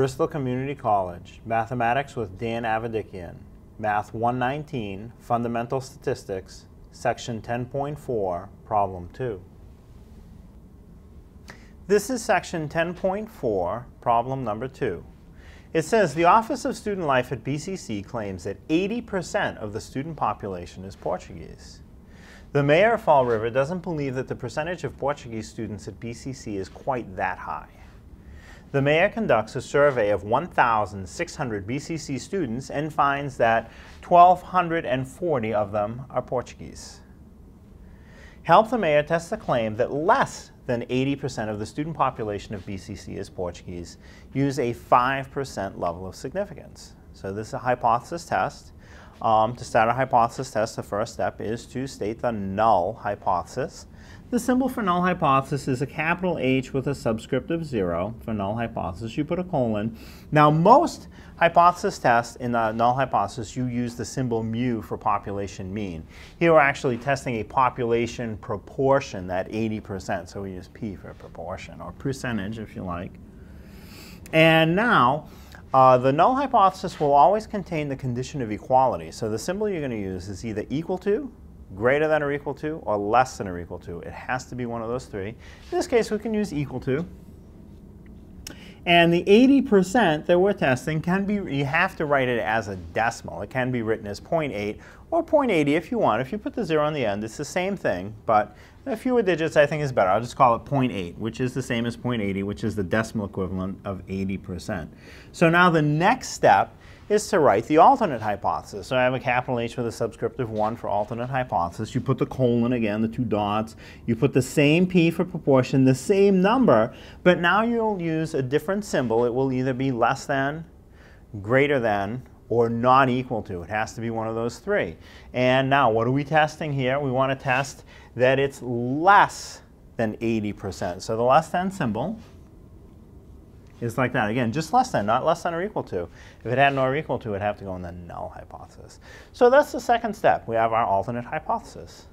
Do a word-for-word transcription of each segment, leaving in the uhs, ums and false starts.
Bristol Community College, Mathematics with Dan Avedikian, Math one nineteen, Fundamental Statistics, Section ten point four, Problem two. This is Section ten point four, Problem number two. It says the Office of Student Life at B C C claims that eighty percent of the student population is Portuguese. The mayor of Fall River doesn't believe that the percentage of Portuguese students at B C C is quite that high. The mayor conducts a survey of one thousand six hundred B C C students and finds that one thousand two hundred forty of them are Portuguese. Help the mayor test the claim that less than eighty percent of the student population of B C C is Portuguese. Use a five percent level of significance. So this is a hypothesis test. Um, to start a hypothesis test, the first step is to state the null hypothesis. The symbol for null hypothesis is a capital H with a subscript of zero. For null hypothesis, you put a colon. Now, most hypothesis tests in the null hypothesis, you use the symbol mu for population mean. Here, we're actually testing a population proportion, that eighty percent. So we use P for proportion, or percentage, if you like. And now, Uh, the null hypothesis will always contain the condition of equality. So the symbol you're going to use is either equal to, greater than or equal to, or less than or equal to. It has to be one of those three. In this case, we can use equal to. And the eighty percent that we're testing can be, you have to write it as a decimal. It can be written as zero point eight or zero point eight zero if you want. If you put the zero on the end, it's the same thing, but fewer digits I think is better. I'll just call it zero point eight, which is the same as zero point eight zero, which is the decimal equivalent of eighty percent. So now the next step is to write the alternate hypothesis. So I have a capital H with a subscript of one for alternate hypothesis. You put the colon again, the two dots. You put the same P for proportion, the same number, but now you'll use a different symbol. It will either be less than, greater than, or not equal to. It has to be one of those three. And now, what are we testing here? We want to test that it's less than eighty percent. So the less than symbol is like that. Again, just less than, not less than or equal to. If it had no or equal to, it would have to go in the null hypothesis. So that's the second step. We have our alternate hypothesis.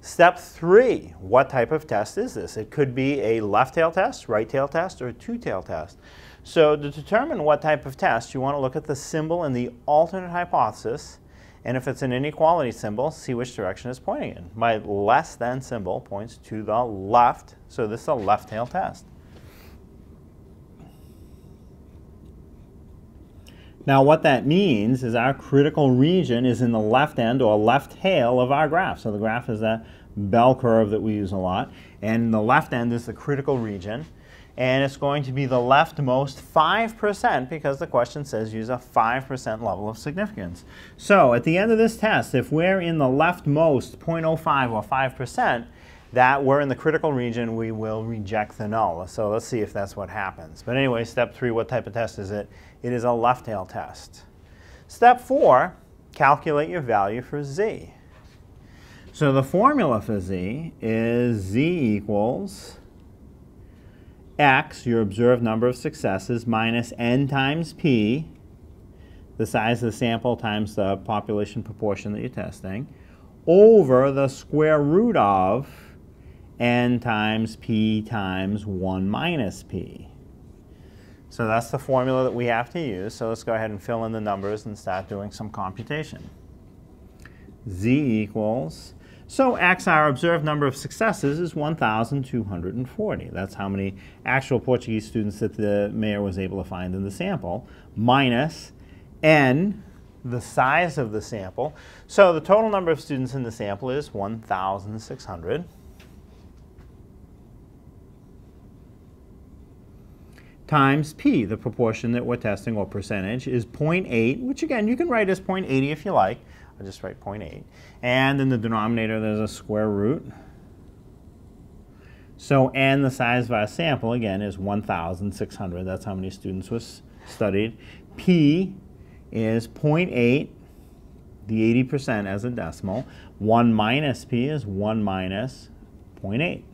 Step three, what type of test is this? It could be a left-tail test, right-tail test, or a two-tail test. So to determine what type of test, you want to look at the symbol in the alternate hypothesis, and if it's an inequality symbol, see which direction it's pointing in. My less than symbol points to the left, so this is a left-tail test. Now what that means is our critical region is in the left end or left tail of our graph. So the graph is that bell curve that we use a lot. And the left end is the critical region. And it's going to be the leftmost five percent because the question says use a five percent level of significance. So at the end of this test, if we're in the leftmost zero point zero five or five percent, that we're in the critical region, we will reject the null. So let's see if that's what happens. But anyway, step three, what type of test is it? It is a left-tail test. Step four, calculate your value for z. So the formula for z is z equals x, your observed number of successes, minus n times p, the size of the sample times the population proportion that you're testing, over the square root of n times p times one minus p. So that's the formula that we have to use. So let's go ahead and fill in the numbers and start doing some computation. Z equals, so x, our observed number of successes, is one thousand two hundred forty. That's how many actual Portuguese students that the mayor was able to find in the sample, minus n, the size of the sample. So the total number of students in the sample is one thousand six hundred. Times p, the proportion that we're testing, or percentage, is zero point eight, which again, you can write as zero point eight zero if you like. I'll just write zero point eight. And in the denominator, there's a square root. So n, the size of our sample, again, is one thousand six hundred. That's how many students were studied. P is zero point eight, the eighty percent as a decimal. one minus p is one minus zero point eight.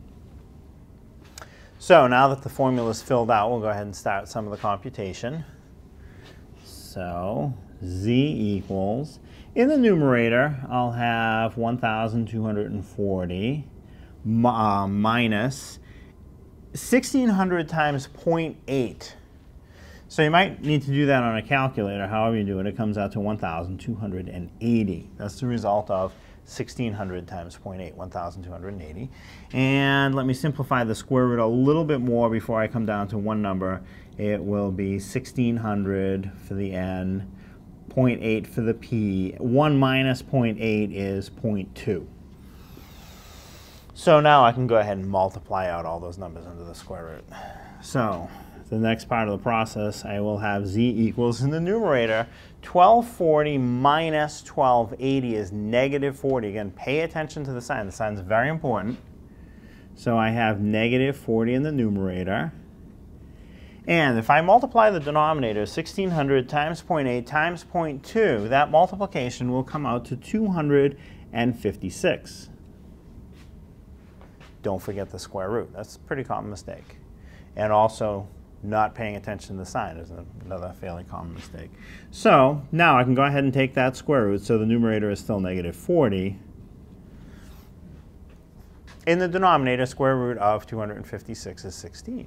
So now that the formula is filled out, we'll go ahead and start some of the computation. So z equals, in the numerator, I'll have one thousand two hundred forty uh, minus sixteen hundred times zero point eight. So you might need to do that on a calculator. However you do it, it comes out to one thousand two hundred eighty. That's the result of sixteen hundred times zero point eight, one thousand two hundred eighty. And let me simplify the square root a little bit more before I come down to one number. It will be sixteen hundred for the n, zero point eight for the p. one minus zero point eight is zero point two. So now I can go ahead and multiply out all those numbers under the square root. So the next part of the process, I will have z equals in the numerator. twelve forty minus twelve eighty is negative forty. Again, pay attention to the sign. The sign is very important. So I have negative forty in the numerator. And if I multiply the denominator, sixteen hundred times zero point eight times zero point two, that multiplication will come out to two hundred fifty-six. Don't forget the square root. That's a pretty common mistake. And also, not paying attention to the sign is another fairly common mistake. So now I can go ahead and take that square root, so the numerator is still negative forty. In the denominator, square root of two hundred fifty-six is sixteen.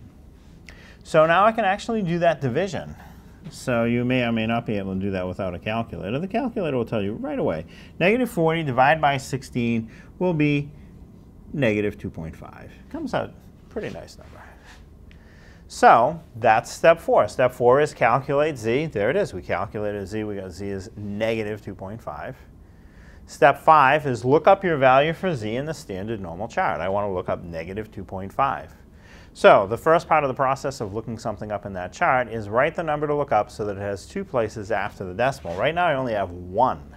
So now I can actually do that division. So you may or may not be able to do that without a calculator. The calculator will tell you right away. Negative forty divided by sixteen will be negative two point five. Comes out a pretty nice number. So that's step four. Step four is calculate z. There it is. We calculated z. We got z is negative two point five. Step five is look up your value for z in the standard normal chart. I want to look up negative two point five. So the first part of the process of looking something up in that chart is write the number to look up so that it has two places after the decimal. Right now I only have one.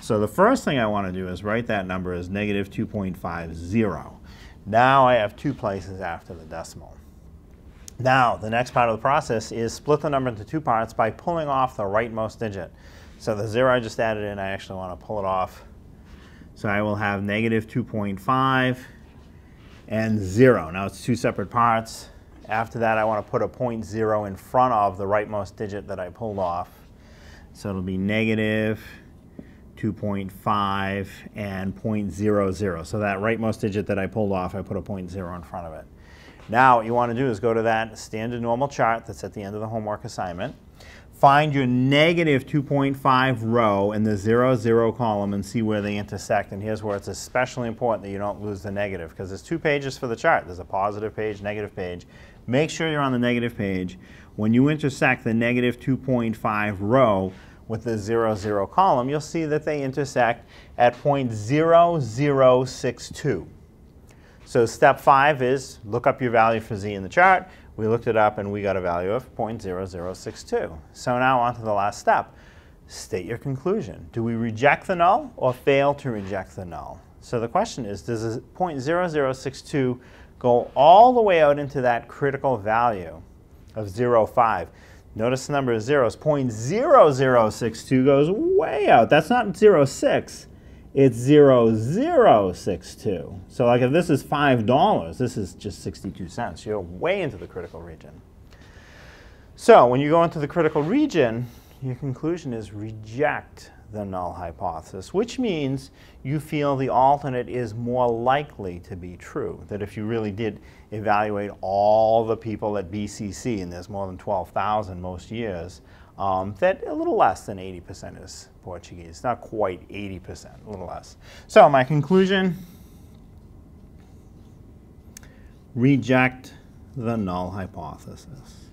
So the first thing I want to do is write that number as negative two point five zero. Now I have two places after the decimal. Now, the next part of the process is split the number into two parts by pulling off the rightmost digit. So the zero I just added in, I actually want to pull it off. So I will have negative two point five and zero. Now it's two separate parts. After that, I want to put a point zero in front of the rightmost digit that I pulled off. So it'll be negative two point five and zero point zero zero. So that rightmost digit that I pulled off, I put a point zero in front of it. Now what you want to do is go to that standard normal chart that's at the end of the homework assignment. Find your negative two point five row in the zero, zero column and see where they intersect. And here's where it's especially important that you don't lose the negative, because there's two pages for the chart. There's a positive page, negative page. Make sure you're on the negative page. When you intersect the negative two point five row with the zero, zero column, you'll see that they intersect at zero point zero zero six two. So step five is look up your value for z in the chart. We looked it up and we got a value of zero point zero zero six two. So now on to the last step. State your conclusion. Do we reject the null or fail to reject the null? So the question is, does zero point zero zero six two go all the way out into that critical value of zero point five? Notice the number of zeros. zero point zero zero six two goes way out. That's not zero point six. It's zero point zero six two. So like if this is five dollars, this is just sixty-two cents. You're way into the critical region. So when you go into the critical region, your conclusion is reject the null hypothesis, which means you feel the alternate is more likely to be true, that if you really did evaluate all the people at B C C, and there's more than twelve thousand most years, Um, that a little less than eighty percent is Portuguese, not quite eighty percent, a little less. So my conclusion, reject the null hypothesis.